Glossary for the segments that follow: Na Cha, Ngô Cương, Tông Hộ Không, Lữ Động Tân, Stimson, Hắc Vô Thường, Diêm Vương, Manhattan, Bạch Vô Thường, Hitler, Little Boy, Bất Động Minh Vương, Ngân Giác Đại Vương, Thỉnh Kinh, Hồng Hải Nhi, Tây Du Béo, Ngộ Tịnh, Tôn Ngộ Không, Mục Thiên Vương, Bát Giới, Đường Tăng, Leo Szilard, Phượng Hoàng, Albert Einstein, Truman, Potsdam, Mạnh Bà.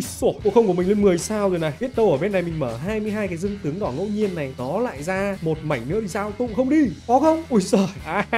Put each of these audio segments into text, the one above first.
Ui sổ, Ngộ Không của mình lên 10 sao rồi này. Biết đâu ở bên này mình mở 22 cái dương tướng đỏ ngẫu nhiên này nó lại ra một mảnh nữa thì sao? Tôi cũng không đi. Có không? Ui giời.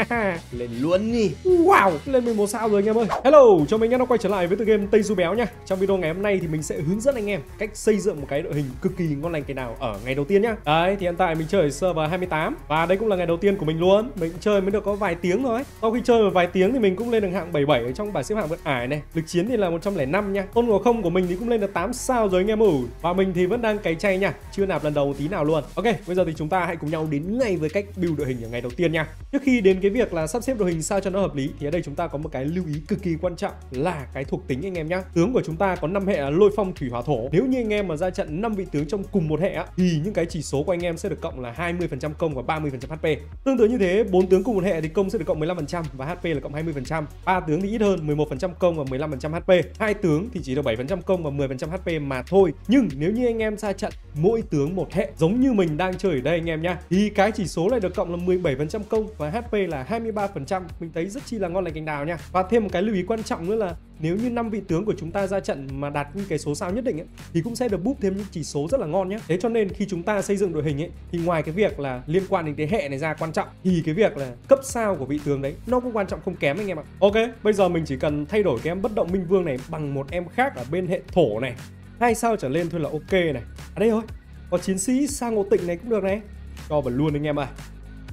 À, lên luôn đi. Wow, lên 11 sao rồi anh em ơi. Hello, cho mình nó quay trở lại với tựa game Tây Du Béo nha. Trong video ngày hôm nay thì mình sẽ hướng dẫn anh em cách xây dựng một cái đội hình cực kỳ ngon lành cái nào ở ngày đầu tiên nhá. Đấy, thì hiện tại mình chơi server 28 và đây cũng là ngày đầu tiên của mình luôn. Mình chơi mới được có vài tiếng rồi. Sau khi chơi vài tiếng thì mình cũng lên được hạng 77 ở trong bảng xếp hạng vượt ải này. Lực chiến thì là 105 nha. Tôn Ngộ Không của mình thì cũng lên được 8 sao rồi anh em ơi. Và mình thì vẫn đang cày chay nha, chưa nạp lần đầu tí nào luôn. Ok, bây giờ thì chúng ta hãy cùng nhau đến ngay với cách build đội hình ở ngày đầu tiên nha. Trước khi đến cái việc là sắp xếp đội hình sao cho nó hợp lý thì ở đây chúng ta có một cái lưu ý cực kỳ quan trọng là cái thuộc tính anh em nhá. Tướng của chúng ta có 5 hệ là lôi phong thủy hỏa thổ. Nếu như anh em mà ra trận 5 vị tướng trong cùng một hệ á, thì những cái chỉ số của anh em sẽ được cộng là 20% công và 30% HP. Tương tự như thế, 4 tướng cùng một hệ thì công sẽ được cộng 15% và HP là cộng 20%. 3 tướng thì ít hơn, 11% công và 15% HP. 2 tướng thì chỉ được 7% công và 10% HP mà thôi. Nhưng nếu như anh em ra trận mỗi tướng một hệ giống như mình đang chơi ở đây anh em nhá, thì cái chỉ số này được cộng là 17% công và HP là 23%. Mình thấy rất chi là ngon lành cành đào nha. Và thêm một cái lưu ý quan trọng nữa là nếu như 5 vị tướng của chúng ta ra trận mà đạt những cái số sao nhất định ấy, thì cũng sẽ được búp thêm những chỉ số rất là ngon nhé. Thế cho nên khi chúng ta xây dựng đội hình ấy, thì ngoài cái việc là liên quan đến cái hệ này ra quan trọng thì cái việc là cấp sao của vị tướng đấy nó cũng quan trọng không kém anh em ạ. Ok, bây giờ mình chỉ cần thay đổi cái em Bất Động Minh Vương này bằng một em khác ở bên hệ thổ này, 2 sao trở lên thôi là ok này. À đây thôi, có chiến sĩ sang Ngộ Tịnh này cũng được này, cho vào luôn anh em ạ.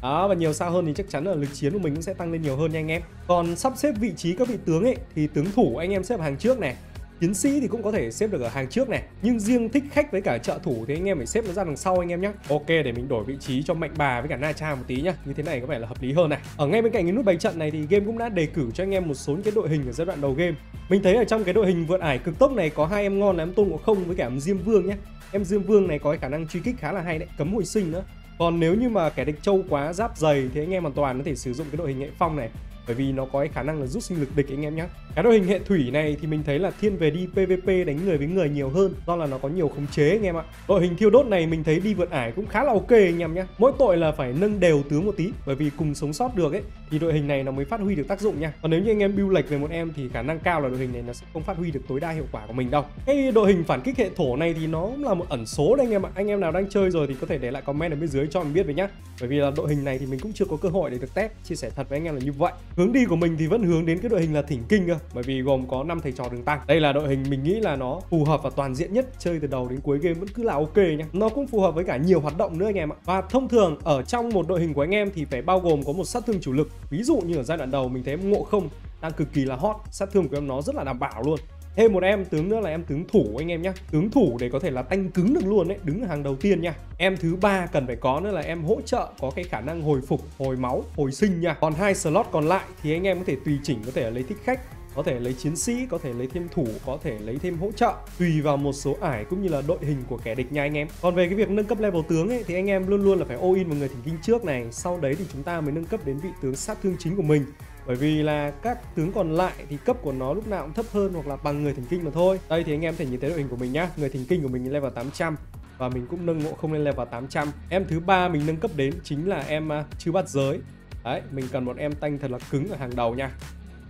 Đó, và nhiều sao hơn thì chắc chắn là lực chiến của mình cũng sẽ tăng lên nhiều hơn nha anh em. Còn sắp xếp vị trí các vị tướng ấy thì tướng thủ anh em xếp hàng trước này, chiến sĩ thì cũng có thể xếp được ở hàng trước này, nhưng riêng thích khách với cả trợ thủ thì anh em phải xếp nó ra đằng sau anh em nhé. Ok, để mình đổi vị trí cho Mạnh Bà với cả Na Cha một tí nhá, như thế này có vẻ là hợp lý hơn này. Ở ngay bên cạnh cái nút bày trận này thì game cũng đã đề cử cho anh em một số những cái đội hình ở giai đoạn đầu game. Mình thấy ở trong cái đội hình vượt ải cực tốc này có 2 em ngon là em Tôn Ngộ Không với cả em Diêm Vương nhé. Em Diêm Vương này có cái khả năng truy kích khá là hay đấy, cấm hồi sinh nữa. Còn nếu như mà kẻ địch trâu quá, giáp dày thì anh em hoàn toàn có thể sử dụng cái đội hình hệ phong này, bởi vì nó có cái khả năng là rút sinh lực địch anh em nhé. Cái đội hình hệ thủy này thì mình thấy là thiên về đi PVP đánh người với người nhiều hơn, do là nó có nhiều khống chế anh em ạ. Đội hình thiêu đốt này mình thấy đi vượt ải cũng khá là ok anh em nhé. Mỗi tội là phải nâng đều tướng một tí, bởi vì cùng sống sót được ấy thì đội hình này nó mới phát huy được tác dụng nha. Còn nếu như anh em build lệch về một em thì khả năng cao là đội hình này nó sẽ không phát huy được tối đa hiệu quả của mình đâu. Cái đội hình phản kích hệ thổ này thì nó cũng là một ẩn số đấy anh em ạ. Anh em nào đang chơi rồi thì có thể để lại comment ở bên dưới cho mình biết với nhá. Bởi vì là đội hình này thì mình cũng chưa có cơ hội để được test, chia sẻ thật với anh em là như vậy. Hướng đi của mình thì vẫn hướng đến cái đội hình là Thỉnh Kinh cơ, bởi vì gồm có 5 thầy trò Đường Tăng. Đây là đội hình mình nghĩ là nó phù hợp và toàn diện nhất, chơi từ đầu đến cuối game vẫn cứ là ok nhá. Nó cũng phù hợp với cả nhiều hoạt động nữa anh em ạ. Và thông thường ở trong một đội hình của anh em thì phải bao gồm có một sát thương chủ lực. Ví dụ như ở giai đoạn đầu mình thấy Ngộ Không đang cực kỳ là hot, sát thương của em nó rất là đảm bảo luôn. Thêm một em tướng nữa là em tướng thủ anh em nhé. Tướng thủ để có thể là tanh cứng được luôn đấy, đứng hàng đầu tiên nha. Em thứ ba cần phải có nữa là em hỗ trợ có cái khả năng hồi phục, hồi máu, hồi sinh nha. Còn 2 slot còn lại thì anh em có thể tùy chỉnh, có thể lấy thích khách, có thể lấy chiến sĩ, có thể lấy thêm thủ, có thể lấy thêm hỗ trợ, tùy vào một số ải cũng như là đội hình của kẻ địch nha anh em. Còn về cái việc nâng cấp level tướng ấy thì anh em luôn luôn là phải all in vào người Thỉnh Kinh trước này, sau đấy thì chúng ta mới nâng cấp đến vị tướng sát thương chính của mình. Bởi vì là các tướng còn lại thì cấp của nó lúc nào cũng thấp hơn hoặc là bằng người Thỉnh Kinh mà thôi. Đây thì anh em thể nhìn thấy đội hình của mình nhá. Người Thỉnh Kinh của mình level 800 và mình cũng nâng Ngộ Không lên level 800. Em thứ ba mình nâng cấp đến chính là em chư Bát Giới. Đấy, mình cần một em tanh thật là cứng ở hàng đầu nha.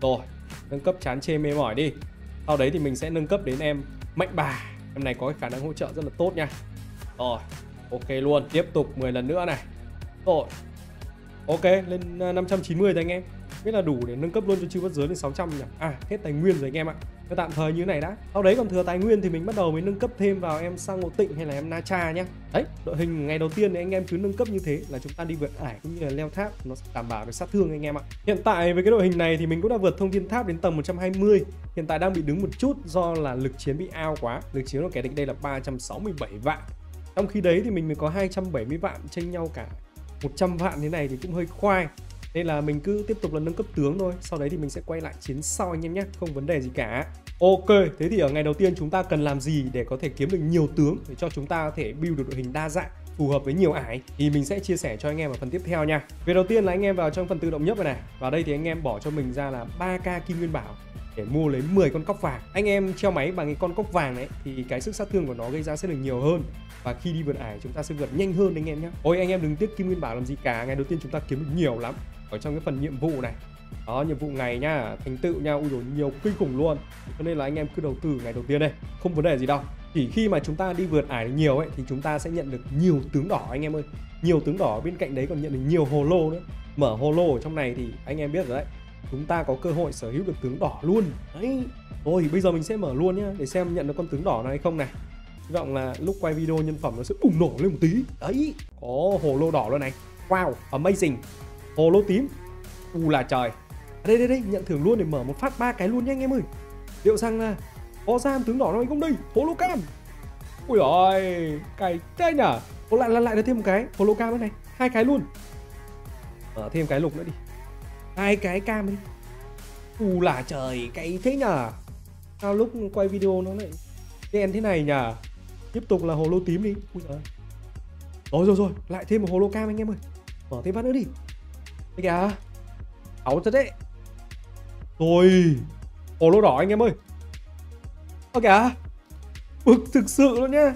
Rồi, nâng cấp chán chê mê mỏi đi. Sau đấy thì mình sẽ nâng cấp đến em Mạnh Bà. Em này có cái khả năng hỗ trợ rất là tốt nha. Rồi, ok luôn. Tiếp tục 10 lần nữa này. Rồi, ok, lên 590 rồi anh em. Biết là đủ để nâng cấp luôn cho chư Bát Giới lên 600 nhỉ. À, hết tài nguyên rồi anh em ạ. Cứ tạm thời như này đã. Sau đấy còn thừa tài nguyên thì mình bắt đầu mới nâng cấp thêm vào em sang Ngộ Tịnh hay là em Na Cha nhé. Đấy, đội hình ngày đầu tiên thì anh em cứ nâng cấp như thế là chúng ta đi vượt ải cũng như là leo tháp nó sẽ đảm bảo được sát thương anh em ạ. Hiện tại với cái đội hình này thì mình cũng đã vượt thông thiên tháp đến tầm 120. Hiện tại đang bị đứng một chút do là lực chiến bị ao quá. Lực chiến của kẻ địch đây là 367 vạn. Trong khi đấy thì mình mới có 270 vạn, chênh nhau cả 100 vạn thế này thì cũng hơi khoai. Nên là mình cứ tiếp tục là nâng cấp tướng thôi. Sau đấy thì mình sẽ quay lại chiến sau anh em nhé. Không vấn đề gì cả. Ok, thế thì ở ngày đầu tiên chúng ta cần làm gì để có thể kiếm được nhiều tướng để cho chúng ta có thể build được đội hình đa dạng, phù hợp với nhiều ải thì mình sẽ chia sẻ cho anh em ở phần tiếp theo nha. Việc đầu tiên là anh em vào trong phần tự động nhấp này. Vào đây thì anh em bỏ cho mình ra là 3k kim nguyên bảo để mua lấy 10 con cóc vàng. Anh em treo máy bằng cái con cóc vàng đấy thì cái sức sát thương của nó gây ra sẽ được nhiều hơn và khi đi vượt ải chúng ta sẽ vượt nhanh hơn anh em nhé. Ôi anh em đừng tiếc kim nguyên bảo làm gì cả, ngày đầu tiên chúng ta kiếm được nhiều lắm. Ở trong cái phần nhiệm vụ này Đó, nhiệm vụ này nhá, thành tựu nha, ui dồi nhiều kinh khủng luôn. Cho nên là anh em cứ đầu tư ngày đầu tiên đây, không vấn đề gì đâu. Chỉ khi mà chúng ta đi vượt ải nhiều ấy thì chúng ta sẽ nhận được nhiều tướng đỏ anh em ơi. Nhiều tướng đỏ, bên cạnh đấy còn nhận được nhiều hồ lô nữa. Mở hồ lô ở trong này thì anh em biết rồi đấy, chúng ta có cơ hội sở hữu được tướng đỏ luôn. Đấy. Thôi bây giờ mình sẽ mở luôn nhá, để xem nhận được con tướng đỏ này hay không này. Hy vọng là lúc quay video nhân phẩm nó sẽ bùng nổ lên một tí. Đấy, có hồ lô đỏ luôn này. Wow, amazing. Hồ lô tím. U là trời. Đây đây đây, nhận thưởng luôn để mở một phát 3 cái luôn nhé anh em ơi. Liệu rằng là có ra tướng đỏ nó hay không đây? Hồ lô cam. Ui ơi, cày thế nhở. Có lại được thêm một cái hồ lô cam nữa này, 2 cái luôn. Mở thêm cái lục nữa đi. 2 cái cam đi. U là trời, cày thế nhở. Sao lúc quay video nó lại đen thế này nhở. Tiếp tục là hồ lô tím đi. Ui giời. Rồi, lại thêm một hồ lô cam anh em ơi. Mở thêm phát nữa đi. Đấy kìa. 6 thật đấy. Rồi. Hồ lô đỏ anh em ơi. Ơ kìa. Bực thực sự luôn nhá.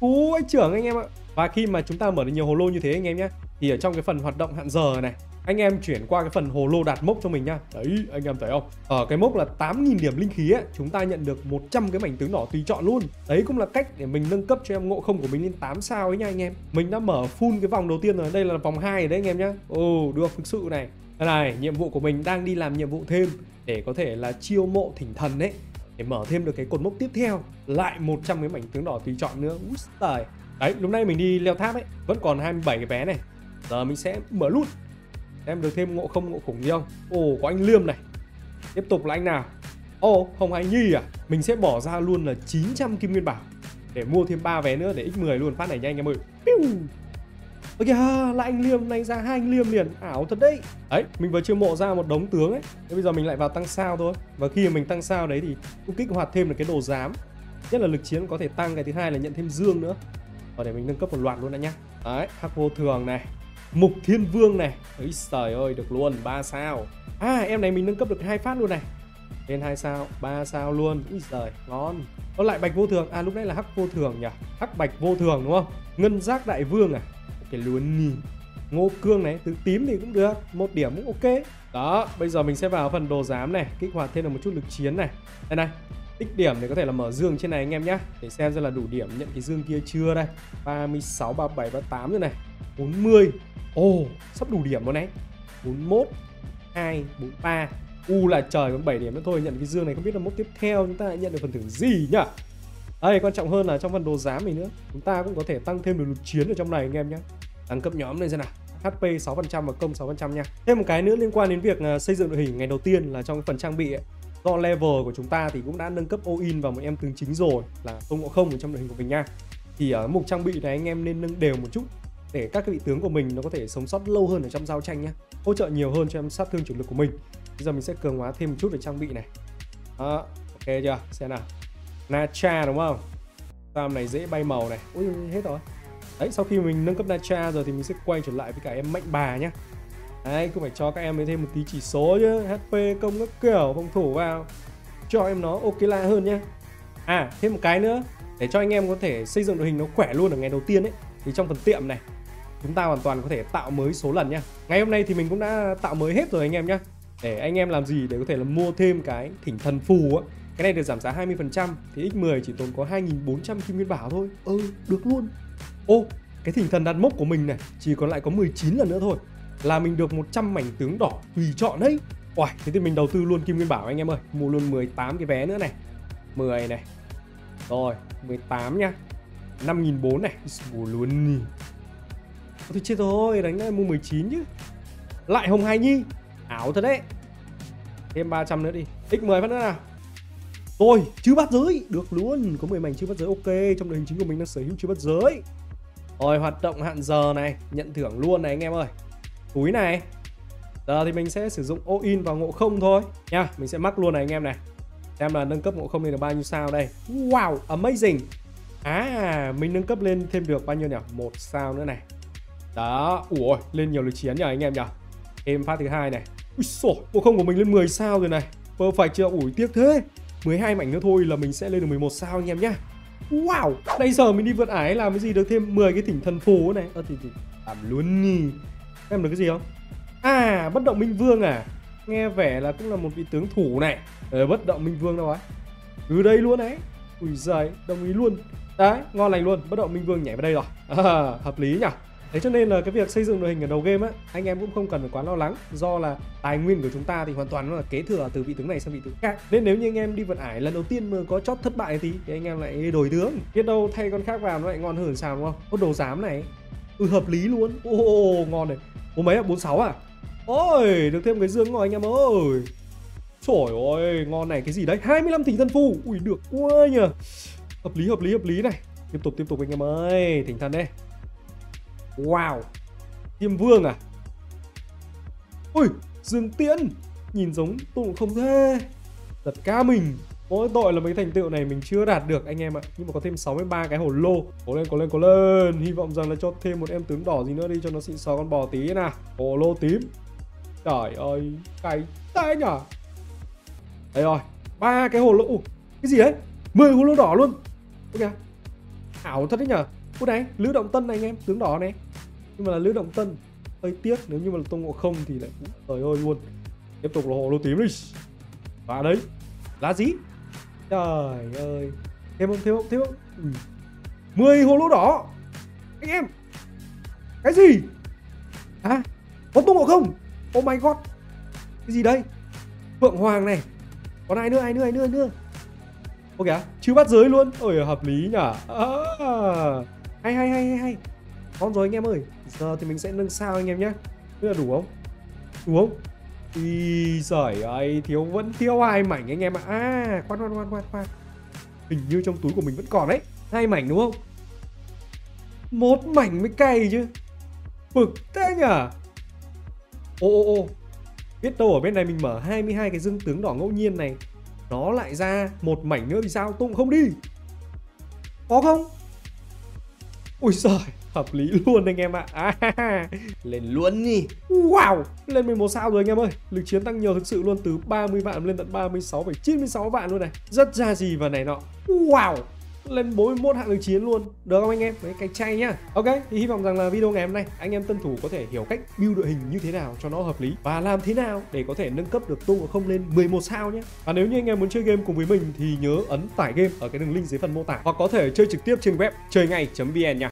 Cú anh trưởng anh em ạ. Và khi mà chúng ta mở được nhiều hồ lô như thế anh em nhá, thì ở trong cái phần hoạt động hạn giờ này, anh em chuyển qua cái phần hồ lô đạt mốc cho mình nhá. Đấy, anh em thấy không? Ở cái mốc là 8.000 điểm linh khí ấy, chúng ta nhận được 100 cái mảnh tướng đỏ tùy chọn luôn. Đấy cũng là cách để mình nâng cấp cho em ngộ không của mình lên 8 sao ấy nha anh em. Mình đã mở full cái vòng đầu tiên rồi, đây là vòng 2 đấy anh em nhá. Ồ, được thực sự này. Đây này, nhiệm vụ của mình đang đi làm nhiệm vụ thêm để có thể là chiêu mộ thỉnh thần đấy, để mở thêm được cái cột mốc tiếp theo, lại 100 cái mảnh tướng đỏ tùy chọn nữa. Úi giời. Đấy, lúc nay mình đi leo tháp ấy, vẫn còn 27 cái vé này. Giờ mình sẽ mở luôn. Em được thêm ngộ không ngộ khủng gì không? Ồ, có anh Liêm này. Tiếp tục là anh nào? Ồ, không anh Nhi à? Mình sẽ bỏ ra luôn là 900 kim nguyên bảo để mua thêm 3 vé nữa để x10 luôn phát này nha anh em ơi. Ơ kìa, lại anh Liêm này, ra 2 anh Liêm liền. Ảo thật đấy. Đấy, mình vừa chưa mộ ra một đống tướng ấy. Thế bây giờ mình lại vào tăng sao thôi. Và khi mình tăng sao đấy thì cũng kích hoạt thêm được cái đồ giám. Nhất là lực chiến có thể tăng, cái thứ hai là nhận thêm dương nữa. Và để mình nâng cấp một loạt luôn đã nhá. Đấy, Hắc Vô Thường này. Mục Thiên Vương này. Ôi trời ơi, được luôn 3 sao. À, em này mình nâng cấp được 2 phát luôn này. Lên 2 sao, 3 sao luôn. Úi giời, ngon. Nó lại Bạch Vô Thường. À, lúc nãy là Hắc Vô Thường nhỉ? Hắc Bạch Vô Thường đúng không? Ngân Giác Đại Vương à? Cái luôn nhỉ. Ngô Cương này, từ tím thì cũng được, 1 điểm cũng ok. Đó, bây giờ mình sẽ vào phần đồ giám này, kích hoạt thêm được một chút lực chiến này. Đây này, tích điểm để có thể là mở dương trên này anh em nhá. Để xem ra là đủ điểm nhận cái dương kia chưa đây. 36, 37, 38 rồi này. 40. Ồ, sắp đủ điểm luôn đấy. 41, 2, 43. U là trời, còn 7 điểm nữa thôi. Nhận cái dương này không biết là mốc tiếp theo chúng ta lại nhận được phần thưởng gì nhỉ? Đây, quan trọng hơn là trong phần đồ giám mình nữa, chúng ta cũng có thể tăng thêm được lực chiến ở trong này anh em nhé. Tăng cấp nhóm này xem nào. HP 6% và công 6% nha. Thêm một cái nữa liên quan đến việc xây dựng đội hình ngày đầu tiên là trong cái phần trang bị ấy. Do level của chúng ta thì cũng đã nâng cấp all-in vào một em tướng chính rồi, là Tôn Ngộ Không ở trong đội hình của mình nha. Thì ở mục trang bị này anh em nên nâng đều một chút để các cái vị tướng của mình nó có thể sống sót lâu hơn ở trong giao tranh nhé, hỗ trợ nhiều hơn cho em sát thương chủ lực của mình. Bây giờ mình sẽ cường hóa thêm một chút về trang bị này. Đó, ok chưa? Xem nào. Nacha đúng không? Tam này dễ bay màu này. Ui, hết rồi. Đấy, sau khi mình nâng cấp Nacha rồi thì mình sẽ quay trở lại với cả em Mạnh Bà nhá. Đấy, cũng phải cho các em ấy thêm một tí chỉ số chứ, HP công các kiểu, phòng thủ vào cho em nó ok lạ hơn nhá. À, thêm một cái nữa để cho anh em có thể xây dựng đội hình nó khỏe luôn ở ngày đầu tiên ấy, thì trong phần tiệm này chúng ta hoàn toàn có thể tạo mới số lần nhá. Ngày hôm nay thì mình cũng đã tạo mới hết rồi anh em nhá. Để anh em làm gì để có thể là mua thêm cái thỉnh thần phù á. Cái này được giảm giá 20% thì x10 chỉ tốn có 2.400 kim nguyên bảo thôi. Ừ, được luôn. Ô, cái thỉnh thần đạt mốc của mình này chỉ còn lại có 19 lần nữa thôi là mình được 100 mảnh tướng đỏ tùy chọn đấy. Uầy, thế thì mình đầu tư luôn kim nguyên bảo anh em ơi. Mua luôn 18 cái vé nữa này. 10 này. Rồi, 18 nha. 5.400 này. Mua luôn. Thôi chết thôi, đánh lại mua 19 chứ. Lại Hồng Hải Nhi. Ảo thật đấy. Thêm 300 nữa đi. X10 phát nữa nào. Rồi, chư Bát Giới. Được luôn. Có 10 mảnh chư Bát Giới ok. Trong đội hình chính của mình đang sở hữu chư Bát Giới. Rồi, hoạt động hạn giờ này. Nhận thưởng luôn này anh em ơi. Túi này. Giờ thì mình sẽ sử dụng all-in vào ngộ không thôi nha. Mình sẽ mắc luôn này anh em này. Xem là nâng cấp ngộ không lên được bao nhiêu sao đây. Wow, amazing. À, mình nâng cấp lên thêm được bao nhiêu nhỉ? 1 sao nữa này. Đó, ủa, lên nhiều lực chiến nhỉ anh em nhỉ. Thêm phát thứ hai này. Úi xổ, ngộ không của mình lên 10 sao rồi này. Perfect chưa? Ủi, tiếc thế. 12 mảnh nữa thôi là mình sẽ lên được 11 sao anh em nhá. Wow, bây giờ mình đi vượt ải làm cái gì được thêm 10 cái thỉnh thần phù này. Làm luôn nhỉ. Em được cái gì không? À, Bất Động Minh Vương à. Nghe vẻ là cũng là một vị tướng thủ này. Bất Động Minh Vương đâu ấy. Cứ đây luôn ấy. Ui giời, đồng ý luôn. Đấy, ngon lành luôn. Bất Động Minh Vương nhảy vào đây rồi. Hợp lý nhỉ. Thế cho nên là cái việc xây dựng đội hình ở đầu game á, anh em cũng không cần phải quá lo lắng, do là tài nguyên của chúng ta thì hoàn toàn nó là kế thừa từ vị tướng này sang vị tướng khác. Nên nếu như anh em đi vận ải lần đầu tiên mà có chót thất bại tí thì anh em lại đổi tướng, biết đâu thay con khác vào nó lại ngon hơn sao, đúng không? Có đồ giám này, hợp lý luôn. Ô, ngon này. Ô mấy ạ, 46 à? Ôi, được thêm cái dương rồi anh em ơi. Trời ơi, ngon này. Cái gì đấy? 25 thỉnh thần phù. Ui được quá nhờ. Hợp lý này. Tiếp tục anh em ơi, thỉnh thần đây. Wow, Diêm Vương à? Ui, dương tiễn. Nhìn giống Tôn Ngộ Không thế. Giật ca mình. Mỗi tội là mấy thành tựu này mình chưa đạt được anh em ạ. Nhưng mà có thêm 63 cái hồ lô. Cố lên. Hy vọng rằng là cho thêm một em tướng đỏ gì nữa đi cho nó xịn xò con bò tí nào. Hồ lô tím. Trời ơi, cái tay nhở. Đây rồi, 3 cái hồ lô. Ủa, cái gì đấy? 10 hồ lô đỏ luôn. Ok, ảo thật đấy nhở. Ủa này, Lữ Động Tân này anh em, tướng đỏ này. Nhưng mà là Lữ Động Tân hơi tiếc, nếu như mà là Tông Hộ Không thì lại trời ơi luôn. Tiếp tục là hồ lô tím đi. Và đấy, lá gì? Trời ơi. Thêm không? 10 hồ lô đỏ. Anh em. Cái gì? À, có Tông Hộ Không? Oh my god. Cái gì đây? Phượng Hoàng này. Còn ai nữa? Ok à, chứ Bát Giới luôn. Ôi hợp lý nhở. Hay. Ngon rồi anh em ơi. Giờ thì mình sẽ nâng sao anh em nhé. Tức là đủ không? Ý giời ơi, vẫn thiếu 2 mảnh anh em ạ. À, khoan. Hình như trong túi của mình vẫn còn đấy. 2 mảnh đúng không? 1 mảnh mới cày chứ. Bực thế nhở. Ô. Biết đâu ở bên này mình mở 22 cái dương tướng đỏ ngẫu nhiên này, nó lại ra 1 mảnh nữa thì sao? Tung không đi. Có không? Ui giời, hợp lý luôn anh em ạ. À, lên luôn đi. Wow, lên 11 sao rồi anh em ơi. Lực chiến tăng nhiều thực sự luôn, từ 30 vạn lên tận 36,96 vạn luôn này. Rất ra gì và này nọ. Wow, lên 41 hạng lực chiến luôn. Được không anh em? Đấy, cái chay nhá. Ok, thì hy vọng rằng là video ngày hôm nay anh em tân thủ có thể hiểu cách build đội hình như thế nào cho nó hợp lý và làm thế nào để có thể nâng cấp được Tôn Ngộ Không lên 11 sao nhé. Và nếu như anh em muốn chơi game cùng với mình thì nhớ ấn tải game ở cái đường link dưới phần mô tả, hoặc có thể chơi trực tiếp trên web chơi ngay.vn nha.